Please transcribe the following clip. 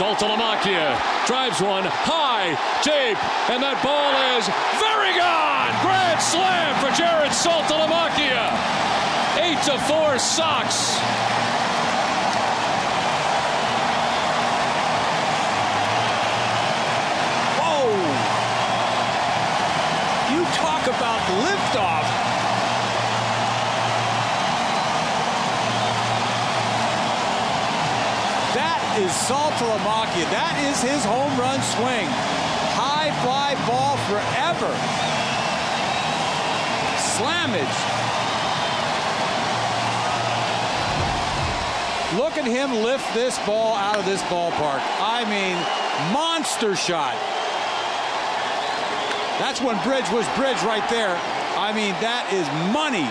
Saltalamacchia drives one high, deep, and that ball is very gone. Grand slam for Jarrod Saltalamacchia. 8-4 Sox. Whoa! You talk about liftoff. Is Saltalamacchia. That is his home run swing. High fly ball forever. Slammage. Look at him lift this ball out of this ballpark. I mean, monster shot. That's when Bridge was Bridge right there. I mean, that is money.